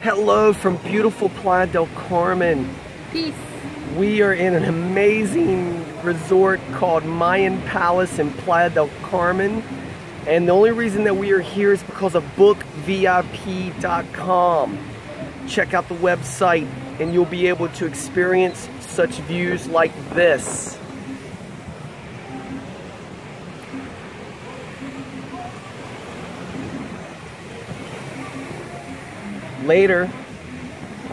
Hello from beautiful Playa del Carmen. Peace. We are in an amazing resort called Mayan Palace in Playa del Carmen. And the only reason that we are here is because of BookVIP.com. Check out the website and you'll be able to experience such views like this. Later.